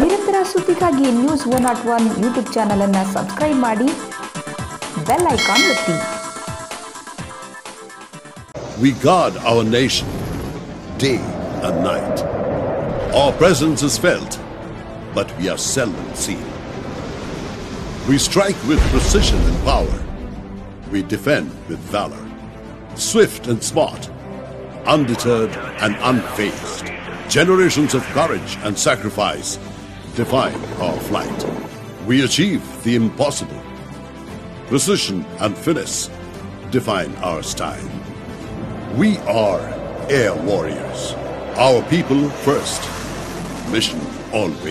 ನಿರಂತರ ಸುದ್ದಿಗಾಗಿ News101 YouTube channel ಅನ್ನು ಸಬ್ಸ್ಕ್ರೈಬ್ ಮಾಡಿ ಬೆಲ್ ಐಕಾನ್ ಒತ್ತಿ. We guard our nation day and night. Our presence is felt, but we are seldom seen. We strike with precision and power. We defend with valor. Swift and smart, undeterred and unfazed. Generations of courage and sacrifice define our flight. We achieve the impossible. Precision and finesse define our style. We are air warriors. Our people first. Mission always.